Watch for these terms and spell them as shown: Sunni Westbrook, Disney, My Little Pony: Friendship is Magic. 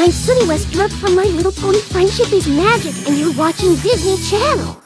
I'm Sunni Westbrook from My Little Pony: Friendship is Magic, and you're watching Disney Channel.